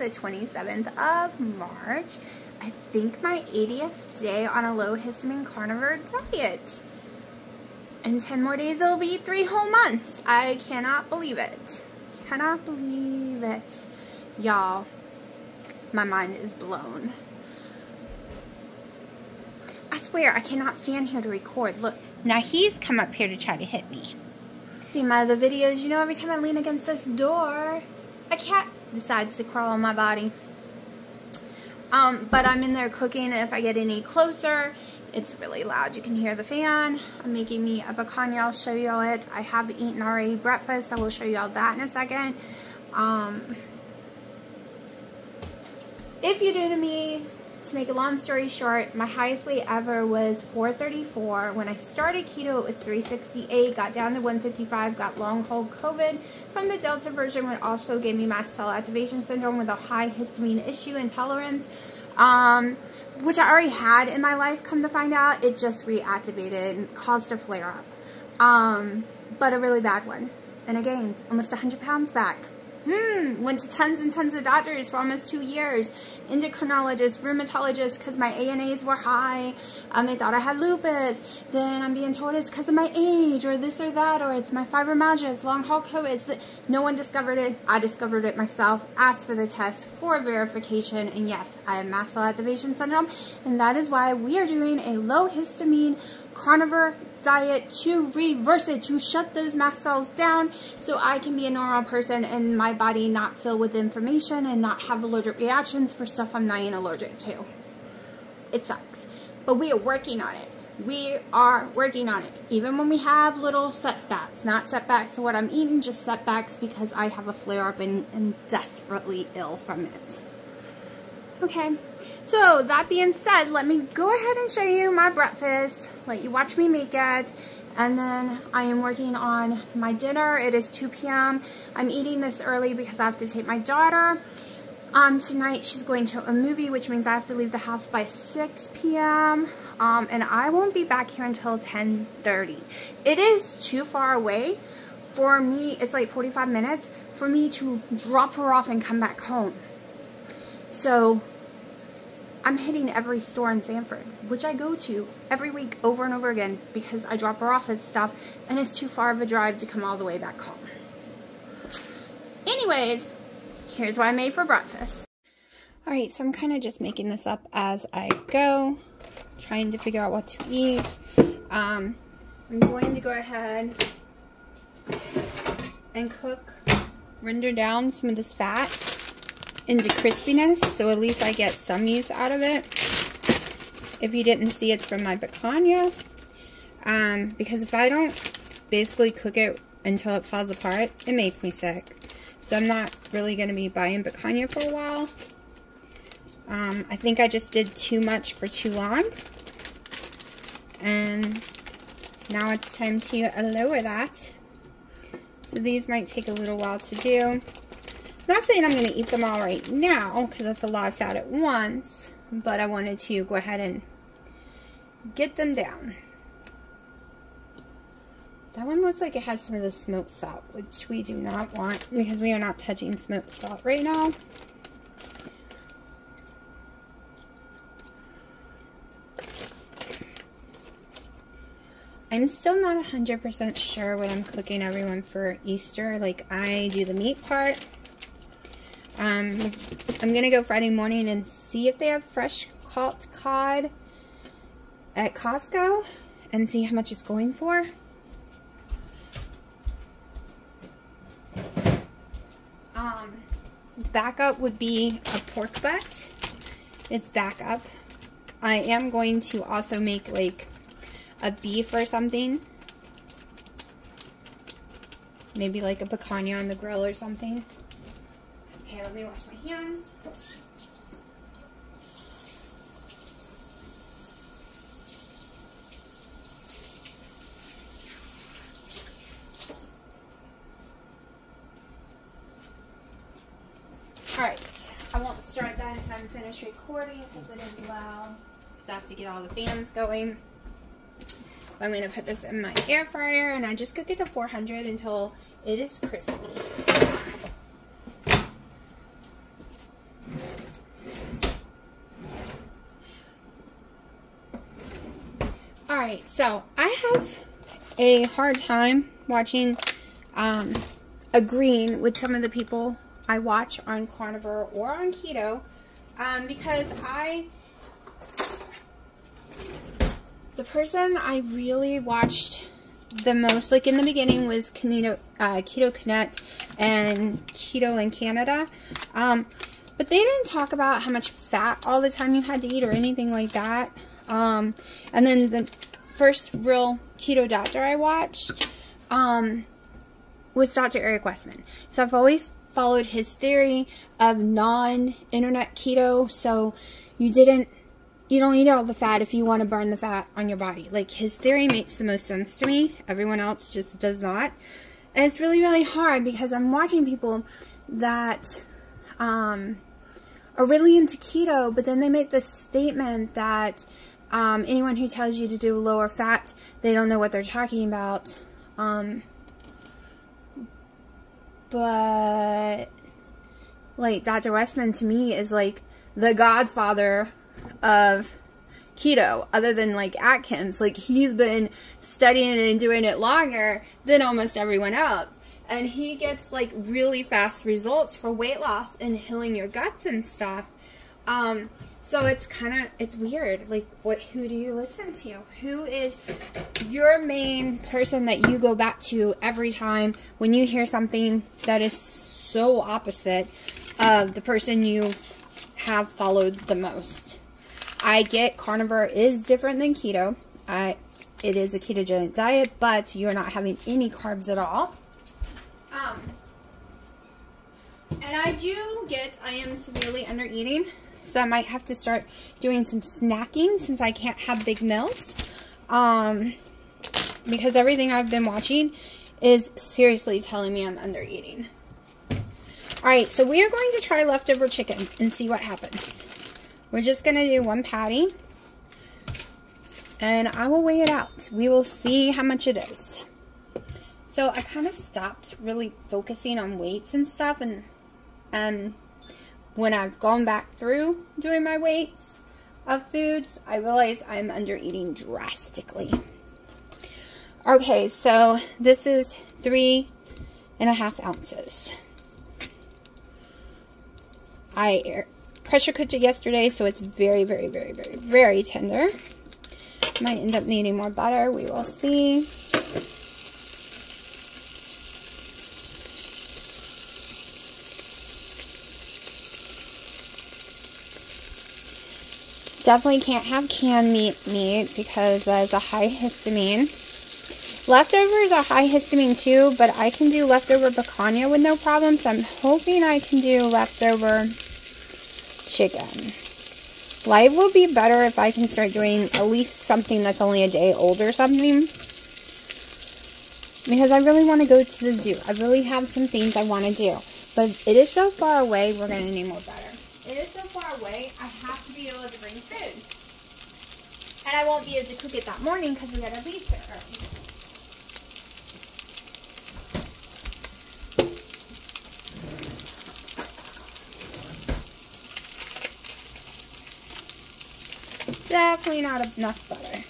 the 27th of March. I think my 80th day on a low histamine carnivore diet. In 10 more days, it'll be 3 whole months. I cannot believe it. Cannot believe it. Y'all, my mind is blown. I swear, I cannot stand here to record. Look, now he's come up here to try to hit me. See my other videos, you know, every time I lean against this door, a cat decides to crawl on my body. But I'm in there cooking, and if I get any closer, it's really loud. You can hear the fan. I'm making me a picanha. I'll show you all it. I have eaten already breakfast. I will show you all that in a second. If you do to me, to make a long story short, my highest weight ever was 434. When I started keto, it was 368, got down to 155, got long haul COVID from the Delta version, which also gave me mast cell activation syndrome with a high histamine issue intolerance, which I already had in my life, come to find out. It just reactivated and caused a flare-up, but a really bad one. And I gained almost 100 pounds back. Went to tons and tons of doctors for almost 2 years. Endocrinologists, rheumatologists, because my ANAs were high. They thought I had lupus. Then I'm being told it's because of my age, or this or that, or it's my fibromyalgia, it's long haul COVID. No one discovered it. I discovered it myself. Asked for the test for verification, and yes, I have mast cell activation syndrome, and that is why we are doing a low histamine carnivore diet to reverse it, to shut those mast cells down so I can be a normal person and my body not fill with inflammation and not have allergic reactions for stuff I'm not even allergic to. It sucks, but we are working on it. We are working on it, even when we have little setbacks. Not setbacks to what I'm eating, just setbacks because I have a flare-up and am desperately ill from it. Okay, so that being said, let me go ahead and show you my breakfast, let you watch me make it, and then I am working on my dinner. It is 2 p.m. I'm eating this early because I have to take my daughter. Tonight she's going to a movie, which means I have to leave the house by 6 p.m. And I won't be back here until 10:30. It is too far away for me. It's like 45 minutes for me to drop her off and come back home. So I'm hitting every store in Sanford, which I go to every week over and over again because I drop her off at stuff and it's too far of a drive to come all the way back home. Anyways, here's what I made for breakfast. Alright, so I'm kind of just making this up as I go, trying to figure out what to eat. I'm going to go ahead and cook, render down some of this fat into crispiness, so at least I get some use out of it. If you didn't see, it's from my picanha, because if I don't basically cook it until it falls apart, it makes me sick. So I'm not really going to be buying picanha for a while. I think I just did too much for too long, and now it's time to lower that. So these might take a little while to do. I'm not saying I'm going to eat them all right now because that's a lot of fat at once, but I wanted to go ahead and get them down. That one looks like it has some of the smoked salt, which we do not want because we are not touching smoked salt right now. I'm still not 100% sure what I'm cooking everyone for Easter. Like, I do the meat part. I'm going to go Friday morning and see if they have fresh caught cod at Costco and see how much it's going for. Backup would be a pork butt. It's backup. I am going to also make like a beef or something. Maybe like a picanha on the grill or something. Okay, let me wash my hands. Alright, I won't start that until I'm finished recording because it is loud. So I have to get all the fans going. I'm going to put this in my air fryer and I just cook it to 400 until it is crispy. Alright, so I have a hard time watching, agreeing with some of the people I watch on carnivore or on keto, because the person I really watched the most, like in the beginning, was Keto Connect and Keto in Canada, but they didn't talk about how much fat all the time you had to eat or anything like that. And then the first real keto doctor I watched was Dr. Eric Westman. So I've always followed his theory of non-internet keto. So you don't eat all the fat if you want to burn the fat on your body. Like, his theory makes the most sense to me. Everyone else just does not. And it's really, really hard because I'm watching people that are really into keto, but then they make this statement that anyone who tells you to do lower fat, they don't know what they're talking about. But like, Dr. Westman to me is like the godfather of keto, other than like Atkins. Like, he's been studying it and doing it longer than almost everyone else. And he gets like really fast results for weight loss and healing your guts and stuff. So it's kind of, it's weird. Like, who do you listen to? Who is your main person that you go back to every time when you hear something that is so opposite of the person you have followed the most? I get carnivore is different than keto. It is a ketogenic diet, but you're not having any carbs at all. And I do get, I am severely under eating. So I might have to start doing some snacking since I can't have big meals. Because everything I've been watching is seriously telling me I'm under eating. Alright, so we are going to try leftover chicken and see what happens. We're just going to do one patty. And I will weigh it out. We will see how much it is. So I kind of stopped really focusing on weights and stuff. And when I've gone back through doing my weights of foods, I realize I'm under eating drastically. Okay, so this is 3.5 ounces. I pressure cooked it yesterday, so it's very, very, very, very, very tender. Might end up needing more butter. We will see. Definitely can't have canned meat because that is a high histamine. Leftovers are high histamine too, but I can do leftover picanha with no problem. So I'm hoping I can do leftover chicken. Live will be better if I can start doing at least something that's only a day old or something. Because I really want to go to the zoo. I really have some things I want to do. But it is so far away, we're going to need more butter. It is so far away, I have to be able to bring food. And I won't be able to cook it that morning because we gotta leave so early. Definitely not enough butter.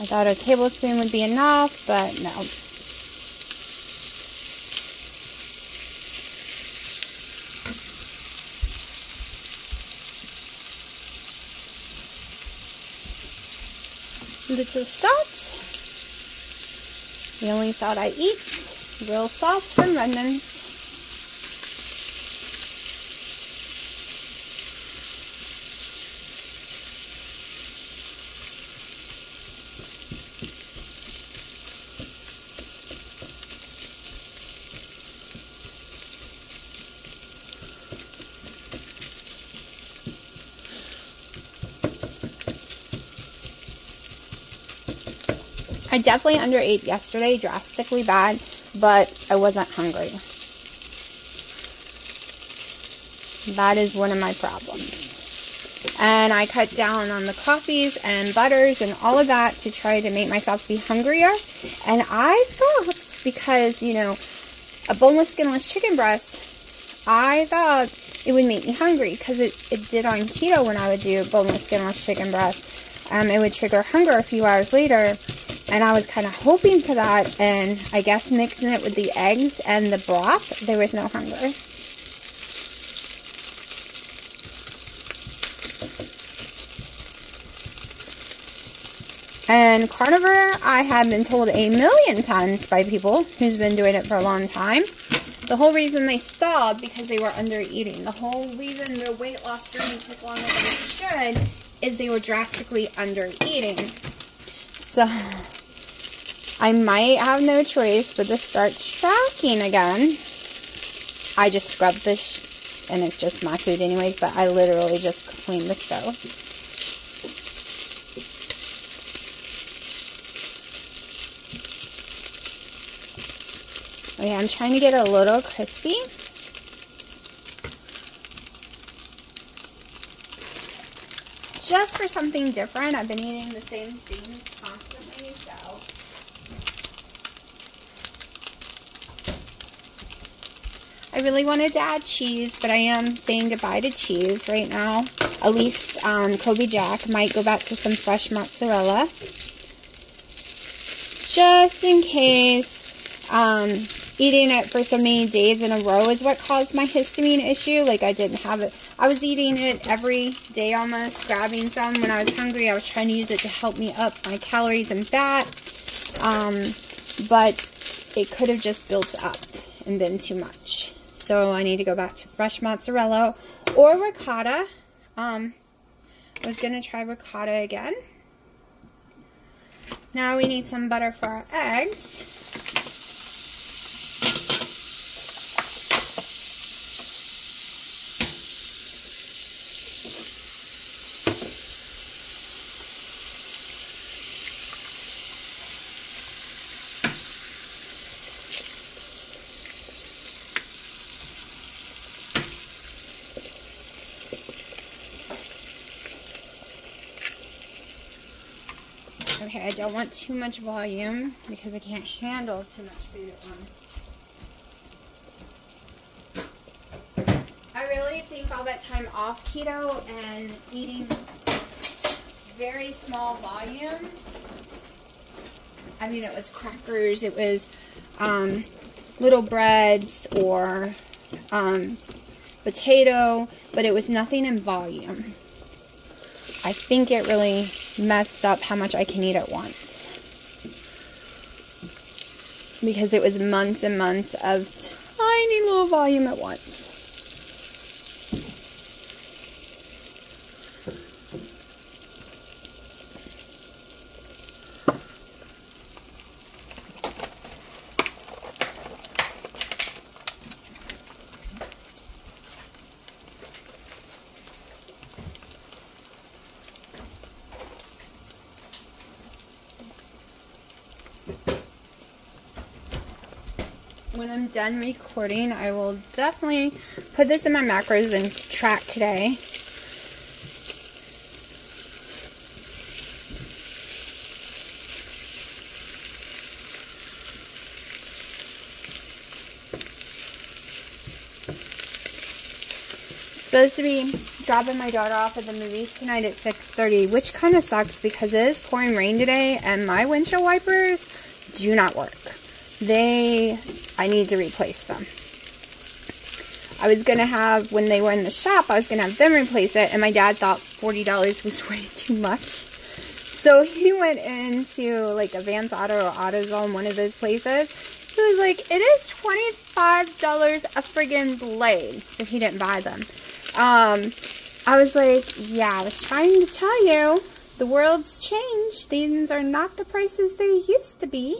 I thought a tablespoon would be enough, but no. Little salt, the only salt I eat, real salt from Redmond. I definitely underate yesterday, drastically bad, but I wasn't hungry. That is one of my problems. And I cut down on the coffees and butters and all of that to try to make myself be hungrier. And I thought, because, you know, a boneless, skinless chicken breast, I thought it would make me hungry, because it did on keto when I would do boneless, skinless chicken breast. It would trigger hunger a few hours later, and I was kind of hoping for that, and I guess mixing it with the eggs and the broth, there was no hunger. And carnivore, I have been told a million times by people who's been doing it for a long time. The whole reason they stopped because they were under eating. The whole reason their weight loss journey took longer than it should is they were drastically under eating. So I might have no choice but to start tracking again. I just scrubbed this, and it's just my food anyways, but I literally just cleaned the stove. Okay, I'm trying to get a little crispy. Just for something different. I've been eating the same things constantly, so. I really wanted to add cheese, but I am saying goodbye to cheese right now. At least Colby Jack might go back to some fresh mozzarella. Just in case. Eating it for so many days in a row is what caused my histamine issue. Like, I didn't have it. I was eating it every day almost, grabbing some when I was hungry. I was trying to use it to help me up my calories and fat. But it could have just built up and been too much. So I need to go back to fresh mozzarella or ricotta. I was going to try ricotta again. Now we need some butter for our eggs. Okay, I don't want too much volume because I can't handle too much food at once. I really think all that time off keto and eating very small volumes. I mean, it was crackers, it was little breads or potato, but it was nothing in volume. I think it really messed up how much I can eat at once, because it was months and months of tiny little volume at once. When I'm done recording, I will definitely put this in my macros and track today. Supposed to be dropping my daughter off at the movies tonight at 6:30, which kind of sucks because it is pouring rain today and my windshield wipers do not work. I need to replace them. I was going to have, when they were in the shop, I was going to have them replace it, and my dad thought $40 was way too much. So he went into, like, Advance Auto or AutoZone, one of those places. He was like, it is $25 a friggin' blade. So he didn't buy them. I was like, yeah, I was trying to tell you, the world's changed. These are not the prices they used to be.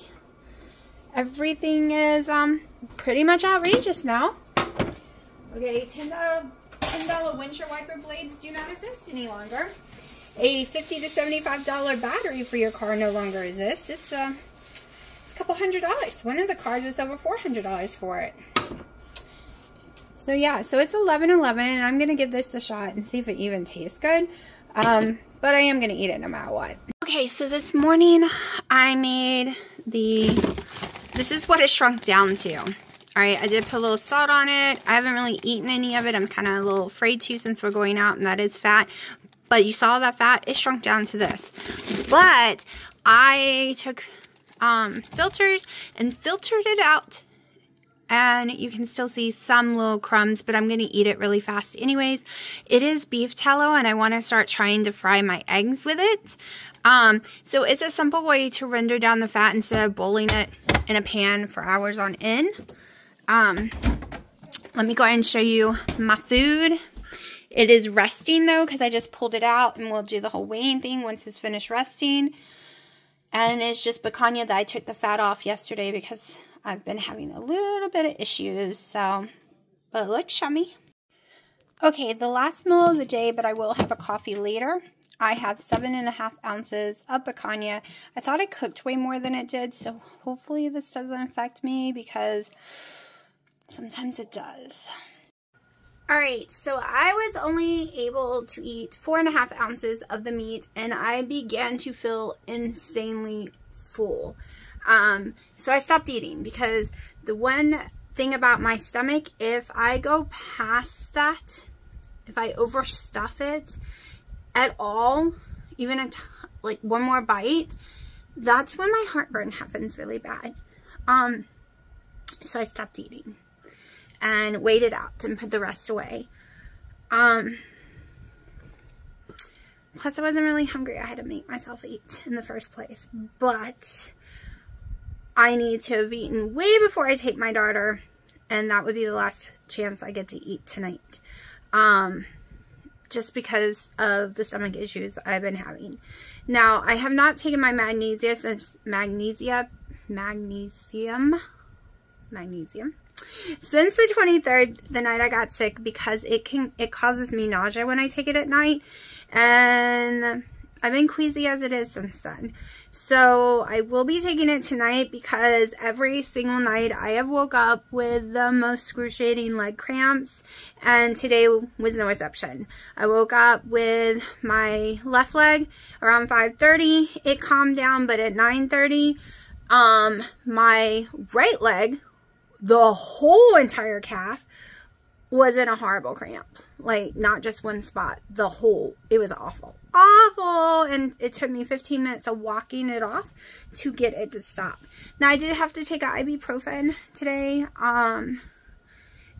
Everything is pretty much outrageous now. Okay, $10 windshield wiper blades do not exist any longer. A $50 to $75 battery for your car no longer exists. It's a couple $100. One of the cars is over $400 for it. So yeah, so it's 11:11, and I'm gonna give this a shot and see if it even tastes good. But I am gonna eat it no matter what. Okay, so this morning I made this is what it shrunk down to. Alright, I did put a little salt on it. I haven't really eaten any of it. I'm kind of a little afraid to since we're going out and that is fat. But you saw that fat? It shrunk down to this. But I took filters and filtered it out. And you can still see some little crumbs, but I'm going to eat it really fast anyways. It is beef tallow, and I want to start trying to fry my eggs with it. So it's a simple way to render down the fat instead of boiling it in a pan for hours on end. Let me go ahead and show you my food. It is resting, though, because I just pulled it out, and we'll do the whole weighing thing once it's finished resting. And it's just picanha that I took the fat off yesterday because I've been having a little bit of issues, so, but it looks yummy. Okay, the last meal of the day, but I will have a coffee later. I have 7.5 ounces of picanha. I thought I cooked way more than it did, so hopefully this doesn't affect me because sometimes it does. Alright, so I was only able to eat 4.5 ounces of the meat, and I began to feel insanely full. So I stopped eating because the one thing about my stomach, if I go past that, if I overstuff it at all, even like one more bite, that's when my heartburn happens really bad. So I stopped eating and weighed it out and put the rest away. Plus I wasn't really hungry. I had to make myself eat in the first place, but I need to have eaten way before I take my daughter, and that would be the last chance I get to eat tonight, just because of the stomach issues I've been having. Now, I have not taken my magnesia since magnesium. Since the 23rd, the night I got sick, because it causes me nausea when I take it at night, and I've been queasy as it is since then. So I will be taking it tonight because every single night I have woke up with the most excruciating leg cramps, and today was no exception. I woke up with my left leg around 5:30. It calmed down, but at 9:30, my right leg, the whole entire calf, was in a horrible cramp. Like, not just one spot, the whole. It was awful, awful, and it took me 15 minutes of walking it off to get it to stop. Now, I did have to take an ibuprofen today.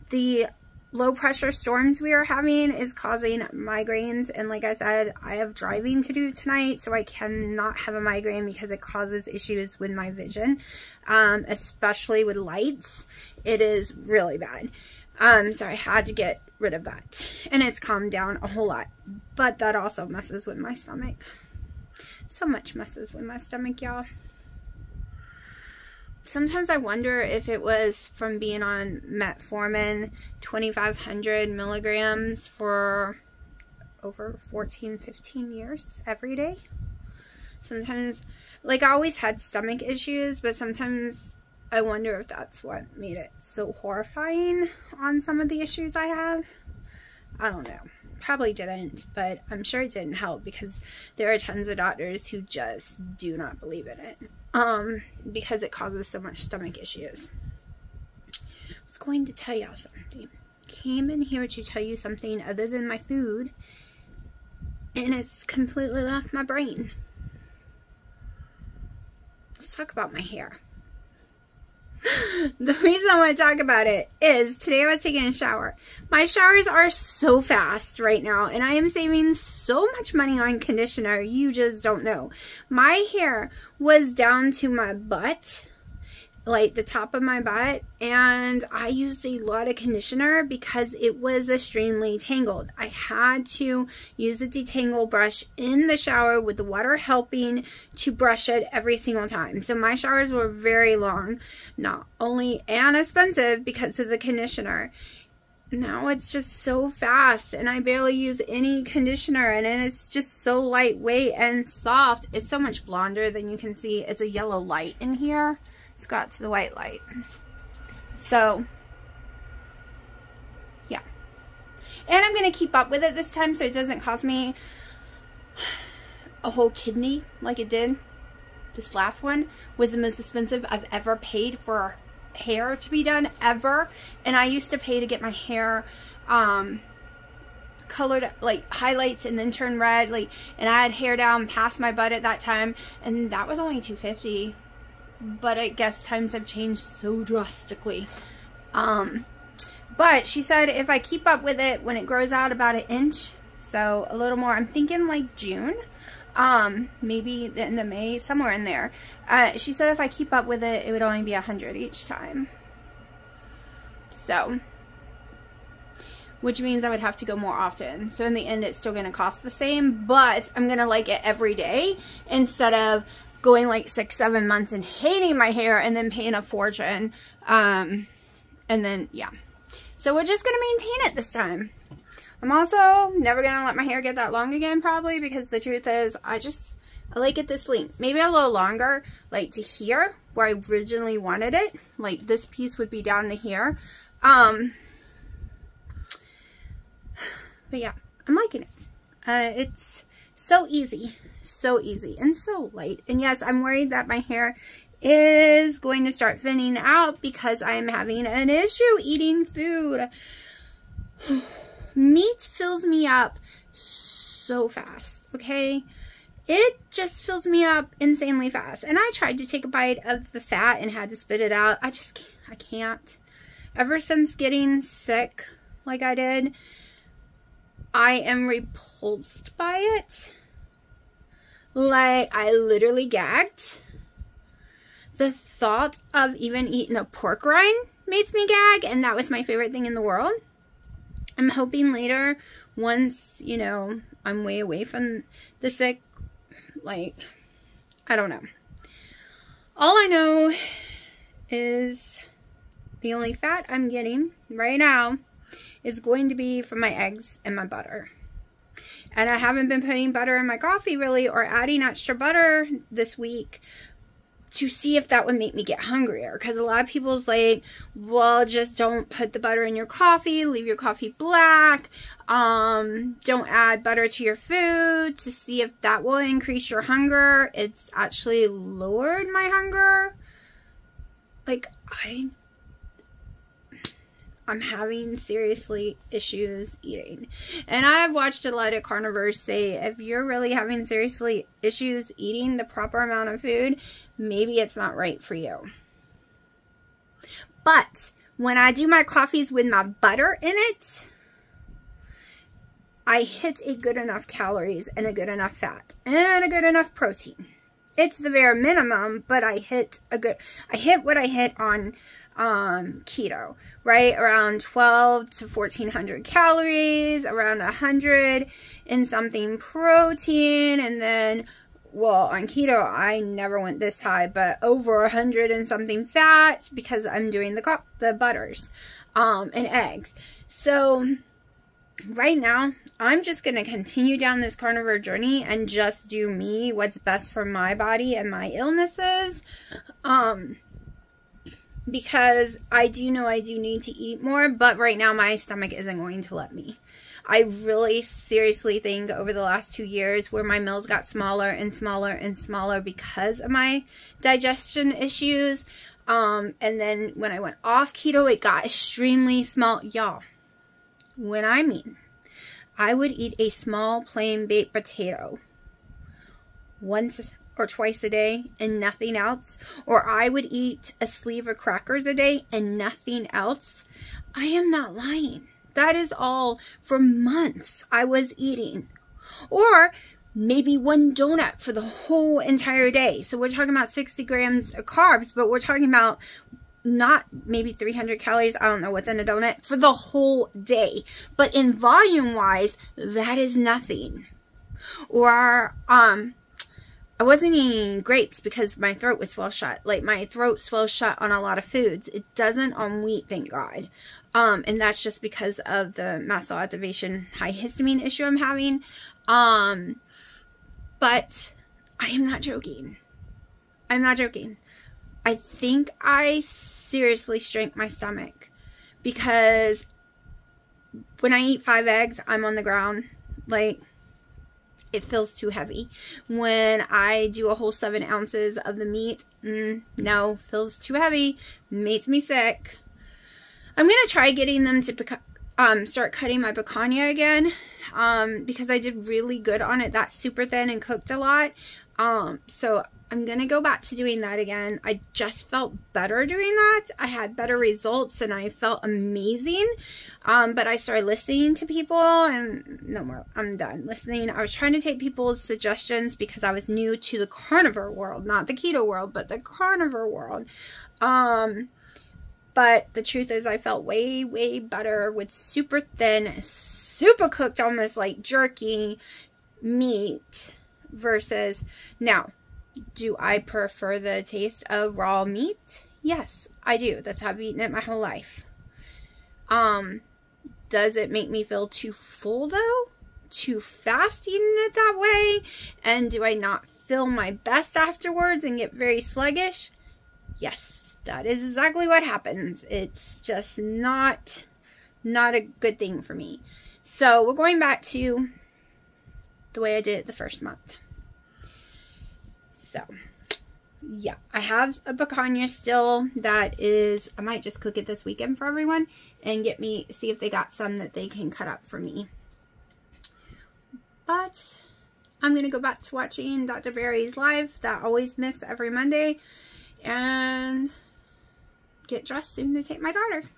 The low pressure storms we are having is causing migraines, and like I said, I have driving to do tonight, so I cannot have a migraine because it causes issues with my vision, especially with lights. It is really bad. So I had to get rid of that, and it's calmed down a whole lot, but that also messes with my stomach. So much messes with my stomach, y'all. Sometimes I wonder if it was from being on metformin 2,500 milligrams for over 15 years every day. Sometimes, like, I always had stomach issues, but sometimes I wonder if that's what made it so horrifying on some of the issues I have. I don't know. Probably didn't, but I'm sure it didn't help because there are tons of doctors who just do not believe in it. Because it causes so much stomach issues. I was going to tell y'all something. Came in here to tell you something other than my food, and it's completely left my brain. Let's talk about my hair. The reason I want to talk about it is today I was taking a shower. My showers are so fast right now, and I am saving so much money on conditioner. You just don't know. My hair was down to my butt, like the top of my butt, and I used a lot of conditioner because it was extremely tangled. I had to use a detangle brush in the shower with the water helping to brush it every single time. So my showers were very long, not only and expensive because of the conditioner. Now it's just so fast, and I barely use any conditioner, and it's just so lightweight and soft. It's so much blonder than you can see. It's a yellow light in here. It's got to the white light. So, yeah. And I'm going to keep up with it this time so it doesn't cost me a whole kidney like it did. This last one was the most expensive I've ever paid for hair to be done ever, and I used to pay to get my hair colored, like highlights, and then turn red, like, and I had hair down past my butt at that time, and that was only $250. But I guess times have changed so drastically. But she said if I keep up with it, when it grows out about 1 inch, so a little more, I'm thinking like June, maybe the end of May, somewhere in there. She said if I keep up with it, it would only be $100 each time. So, which means I would have to go more often. So in the end, it's still going to cost the same, but I'm going to like it every day instead of going like 6-7 months and hating my hair and then paying a fortune. And then, yeah. So we're just going to maintain it this time. I'm also never going to let my hair get that long again, probably, because the truth is I like it this length. Maybe a little longer, like to here, where I originally wanted it. Like this piece would be down to here. But yeah, I'm liking it. It's so easy. So easy and so light. And yes, I'm worried that my hair is going to start thinning out because I'm having an issue eating food. Meat fills me up so fast, okay? It just fills me up insanely fast. And I tried to take a bite of the fat and had to spit it out. I just can't. I can't. Ever since getting sick like I did, I am repulsed by it. Like, I literally gagged. The thought of even eating a pork rind makes me gag, and that was my favorite thing in the world. I'm hoping later, once, you know, I'm way away from the sick, like, I don't know. All I know is the only fat I'm getting right now is going to be from my eggs and my butter. And I haven't been putting butter in my coffee, really, or adding extra butter this week to see if that would make me get hungrier. Because a lot of people's like, well, just don't put the butter in your coffee. Leave your coffee black. Don't add butter to your food to see if that will increase your hunger. It's actually lowered my hunger. Like, I'm having seriously issues eating. And I've watched a lot of carnivores say, if you're really having seriously issues eating the proper amount of food, maybe it's not right for you. But when I do my coffees with my butter in it, I hit a good enough calories and a good enough fat and a good enough protein. It's the bare minimum, but I hit what I hit on keto, right? Around 12 to 1400 calories, around 100 and something protein, and then, well, on keto, I never went this high, but over 100 and something fat because I'm doing the butters and eggs. So right now, I'm just going to continue down this carnivore journey and just do me, what's best for my body and my illnesses, because I do know I do need to eat more, but right now my stomach isn't going to let me. I really seriously think over the last 2 years where my meals got smaller and smaller and smaller because of my digestion issues, and then when I went off keto, it got extremely small. Y'all, when I would eat a small plain baked potato once or twice a day and nothing else. Or I would eat a sleeve of crackers a day and nothing else. I am not lying. That is all for months I was eating. Or maybe one donut for the whole entire day. So we're talking about 60 grams of carbs, but we're talking about not maybe 300 calories, I don't know what's in a donut, for the whole day. But in volume-wise, that is nothing. Or, I wasn't eating grapes because my throat was swelled shut. Like, my throat swells shut on a lot of foods. It doesn't on wheat, thank God. And that's just because of the mast cell activation high histamine issue I'm having. But I am not joking. I'm not joking. I think I seriously shrank my stomach because when I eat 5 eggs, I'm on the ground. Like, it feels too heavy. When I do a whole 7 ounces of the meat, no, feels too heavy, makes me sick. I'm going to try getting them to start cutting my picanha again, because I did really good on it. That's super thin and cooked a lot. So I'm going to go back to doing that again. I just felt better doing that. I had better results and I felt amazing. But I started listening to people and no more. I'm done listening. I was trying to take people's suggestions because I was new to the carnivore world, not the keto world, but the carnivore world. But the truth is I felt way, way better with super thin, super cooked, almost like jerky meat versus now. Do I prefer the taste of raw meat? Yes, I do. That's how I've eaten it my whole life. Does it make me feel too full though? Too fast eating it that way? And do I not feel my best afterwards and get very sluggish? Yes, that is exactly what happens. It's just not a good thing for me. So we're going back to the way I did it the first month. So, yeah, I have a picanha still that is, I might just cook it this weekend for everyone and get me, see if they got some that they can cut up for me. But I'm going to go back to watching Dr. Barry's live that I always miss every Monday and get dressed soon to take my daughter.